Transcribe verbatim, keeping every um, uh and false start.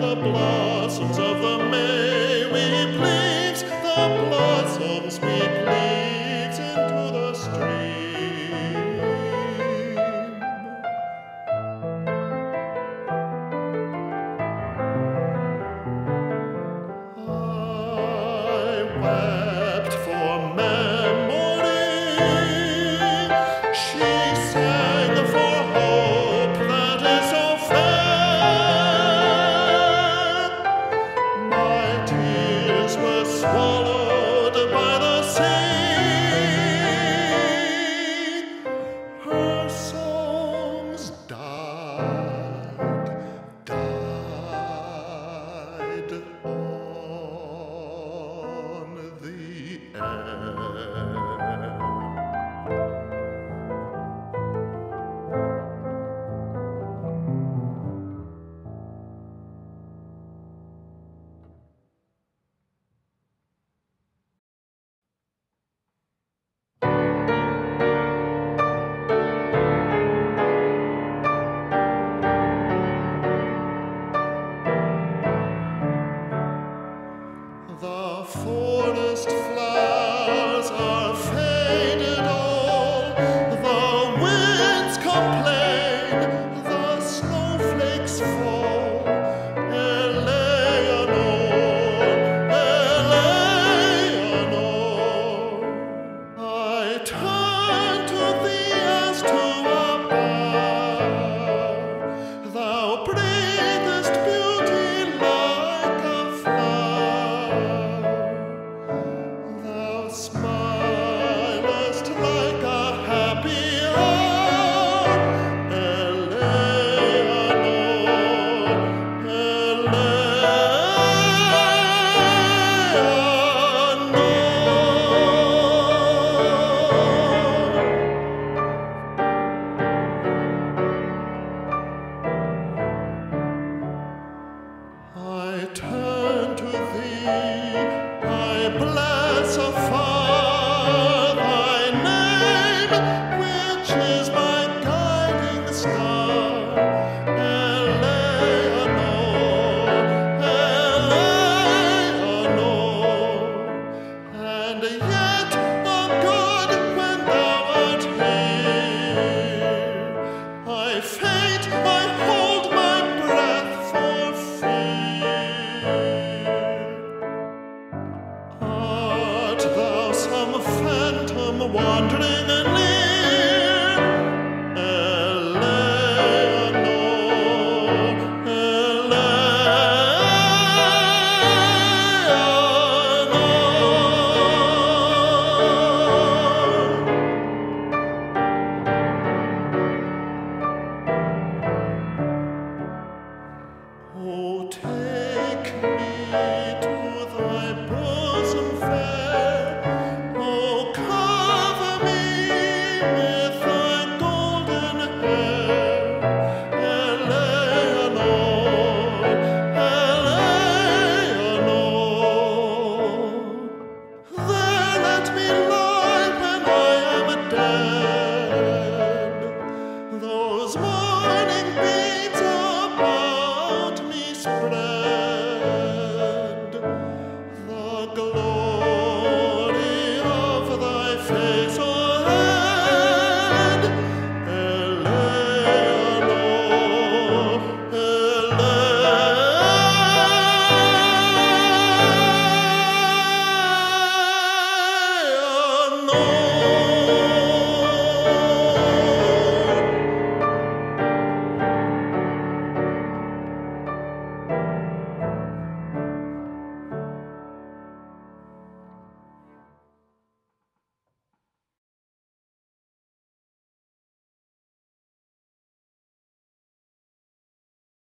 the blossoms of the May we please, the blossoms we please into the stream. I wept for memory, she sang. Swallowed by the sea, her songs died, died on the forest flowers are faded all, the winds complain, the snowflakes fall. Eleanor, Eleanor, I turn to thee as to a bower. Thou breathest beauty like a flower. Smilest like a happy hour, Eleanor, Eleanor. I turn to thee, I bless afar wandering and near, Eleanor, Eleanor. Oh, take me.